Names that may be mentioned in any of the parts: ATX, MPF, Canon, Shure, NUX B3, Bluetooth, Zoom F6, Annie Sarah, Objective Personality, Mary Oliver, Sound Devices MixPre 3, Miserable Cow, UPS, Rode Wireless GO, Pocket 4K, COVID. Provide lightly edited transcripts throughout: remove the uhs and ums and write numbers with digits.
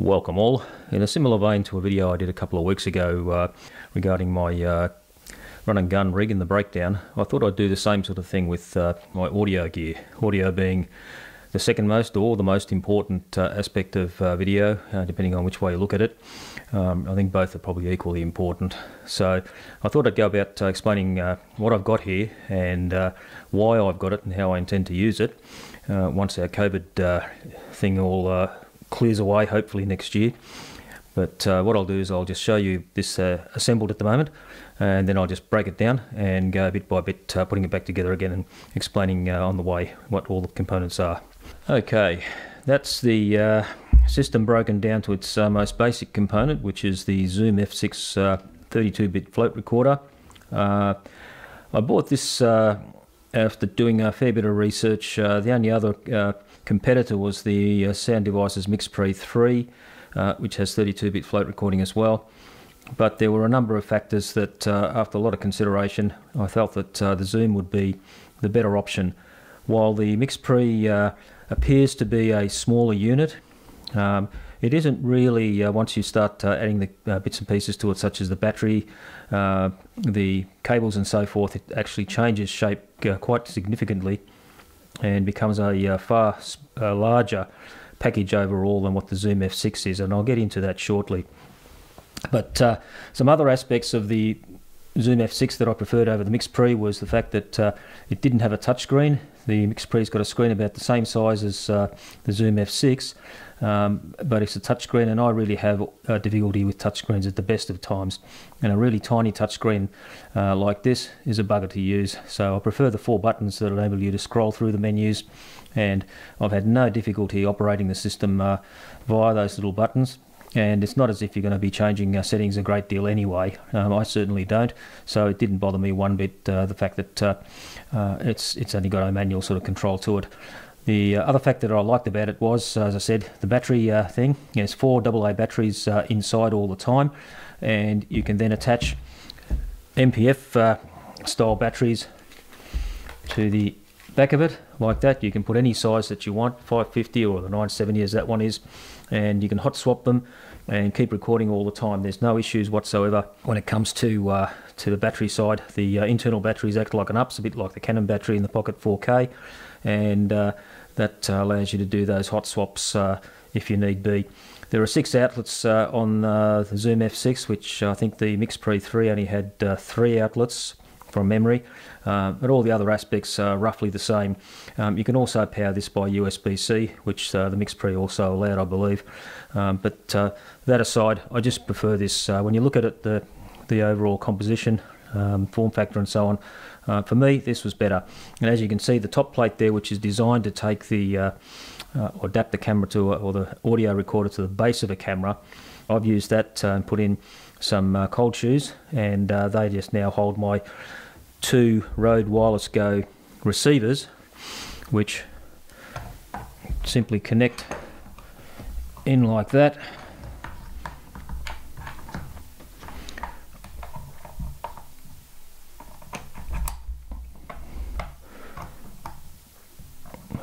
Welcome all. In a similar vein to a video I did a couple of weeks ago regarding my run and gun rig and the breakdown, I thought I'd do the same sort of thing with my audio gear. Audio being the second most or the most important aspect of video, depending on which way you look at it. I think both are probably equally important. So I thought I'd go about explaining what I've got here and why I've got it and how I intend to use it once our COVID thing all clears away, hopefully next year. But what I'll do is I'll just show you this assembled at the moment, and then I'll just break it down and go bit by bit putting it back together again and explaining on the way what all the components are. Okay, that's the system broken down to its most basic component, which is the Zoom F6 32-bit float recorder. I bought this after doing a fair bit of research. The only other competitor was the Sound Devices MixPre 3, which has 32-bit float recording as well. But there were a number of factors that, after a lot of consideration, I felt that the Zoom would be the better option. While the MixPre appears to be a smaller unit, it isn't really, once you start adding the bits and pieces to it, such as the battery, the cables and so forth, it actually changes shape quite significantly and becomes a far larger package overall than what the Zoom F6 is, and I'll get into that shortly. But some other aspects of the Zoom F6 that I preferred over the MixPre was the fact that it didn't have a touchscreen. The MixPre's got a screen about the same size as the Zoom F6, but it's a touchscreen, and I really have difficulty with touchscreens at the best of times. And a really tiny touchscreen like this is a bugger to use. So I prefer the four buttons that enable you to scroll through the menus, and I've had no difficulty operating the system via those little buttons. And it's not as if you're going to be changing settings a great deal anyway. I certainly don't, so it didn't bother me one bit, the fact that it's only got a manual sort of control to it. The other fact that I liked about it was, as I said, the battery thing. There's four AA batteries inside all the time, and you can then attach MPF style batteries to the back of it like that. You can put any size that you want, 550 or the 970 as that one is, and you can hot swap them and keep recording all the time. There's no issues whatsoever when it comes to the battery side. The internal batteries act like an UPS, a bit like the Canon battery in the Pocket 4K, and that allows you to do those hot swaps if you need be. There are six outlets on the Zoom F6, which I think the MixPre 3 only had three outlets from memory, but all the other aspects are roughly the same. You can also power this by USB-C, which the MixPre also allowed, I believe. But that aside, I just prefer this. When you look at it, the overall composition, form factor and so on, for me this was better. And as you can see, the top plate there, which is designed to take the or adapt the camera to, or the audio recorder to the base of a camera, I've used that and put in some cold shoes, and they just now hold my two Rode Wireless GO receivers, which simply connect in like that,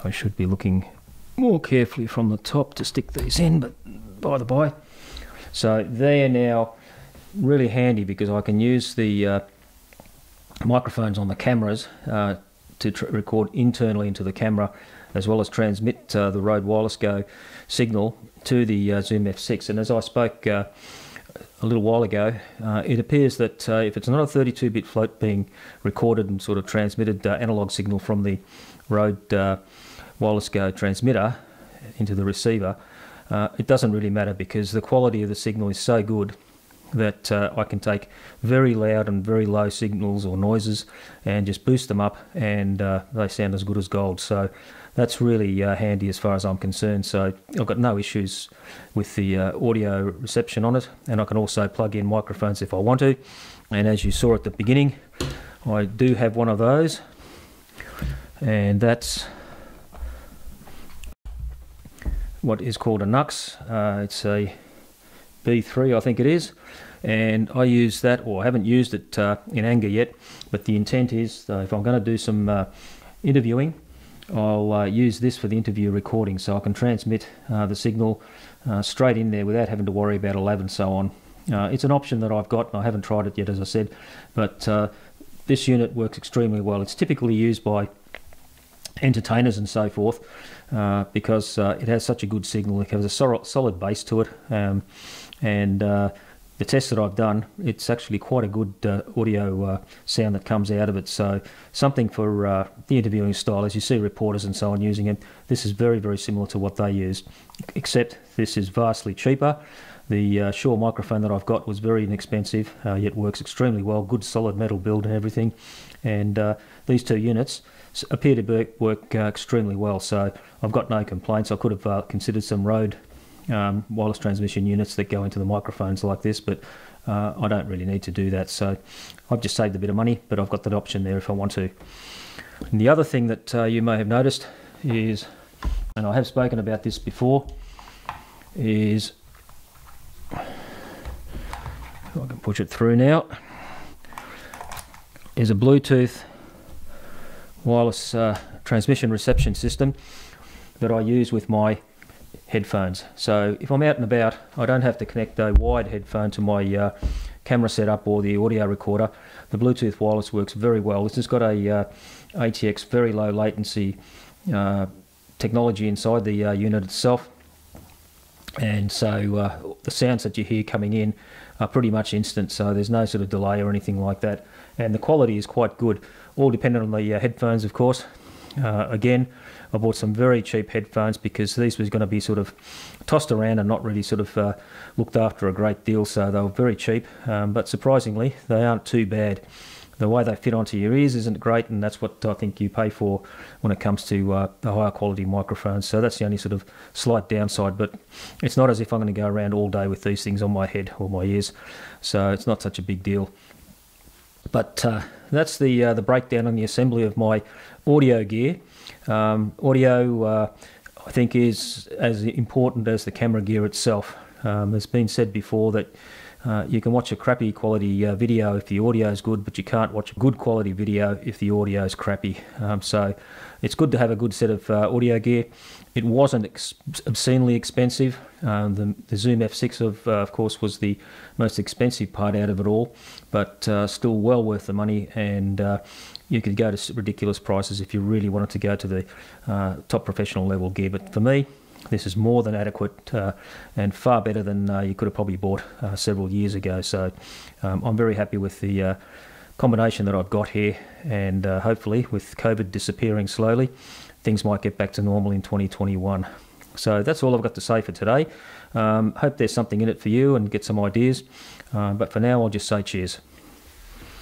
I should be looking more carefully from the top to stick these in, but by the by. So they are now really handy because I can use the microphones on the cameras to record internally into the camera, as well as transmit the Rode Wireless GO signal to the Zoom F6. And as I spoke a little while ago, it appears that if it's not a 32-bit float being recorded and sort of transmitted analog signal from the Rode Wireless GO transmitter into the receiver, it doesn't really matter because the quality of the signal is so good that I can take very loud and very low signals or noises and just boost them up, and they sound as good as gold. So that's really handy as far as I'm concerned. So I've got no issues with the audio reception on it, and I can also plug in microphones if I want to. And as you saw at the beginning, I do have one of those, and that's what is called a NUX. It's a B3, I think it is, and I use that, or I haven't used it in anger yet, but the intent is, if I'm going to do some interviewing I'll use this for the interview recording, so I can transmit the signal straight in there without having to worry about a lav and so on. It's an option that I've got, and I haven't tried it yet, as I said, but this unit works extremely well. It's typically used by entertainers and so forth because it has such a good signal. It has a solid base to it, and the tests that I've done, it's actually quite a good audio sound that comes out of it. So something for the interviewing style, as you see reporters and so on using it. This is very, very similar to what they use, except this is vastly cheaper. The Shure microphone that I've got was very inexpensive, yet works extremely well. Good solid metal build and everything. And these two units appear to work extremely well. So I've got no complaints. I could have considered some Rode wireless transmission units that go into the microphones like this, but I don't really need to do that, so I've just saved a bit of money, but I've got that option there if I want to. And the other thing that you may have noticed is, and I have spoken about this before, is, if I can push it through now, is a Bluetooth wireless transmission reception system that I use with my headphones. So if I'm out and about, I don't have to connect a wired headphone to my camera setup or the audio recorder. The Bluetooth wireless works very well. This has got a ATX very low latency technology inside the unit itself, and so the sounds that you hear coming in are pretty much instant, so there's no sort of delay or anything like that, and the quality is quite good, all dependent on the headphones, of course. Again, I bought some very cheap headphones because these was going to be sort of tossed around and not really sort of looked after a great deal, so they were very cheap, but surprisingly they aren't too bad. The way they fit onto your ears isn't great, and that's what I think you pay for when it comes to the higher quality microphones, so that's the only sort of slight downside, but it's not as if I'm going to go around all day with these things on my head or my ears, so it's not such a big deal. But that's the breakdown on the assembly of my audio gear. Audio, I think, is as important as the camera gear itself. It's been said before that you can watch a crappy quality video if the audio is good, but you can't watch a good quality video if the audio is crappy. So it's good to have a good set of audio gear. It wasn't obscenely expensive. The Zoom F6 of course was the most expensive part out of it all, but still well worth the money, and you could go to ridiculous prices if you really wanted to go to the top professional level gear. But for me, this is more than adequate and far better than you could have probably bought several years ago. So I'm very happy with the combination that I've got here, and hopefully with COVID disappearing slowly, things might get back to normal in 2021. So that's all I've got to say for today. Hope there's something in it for you and get some ideas. But for now, I'll just say cheers.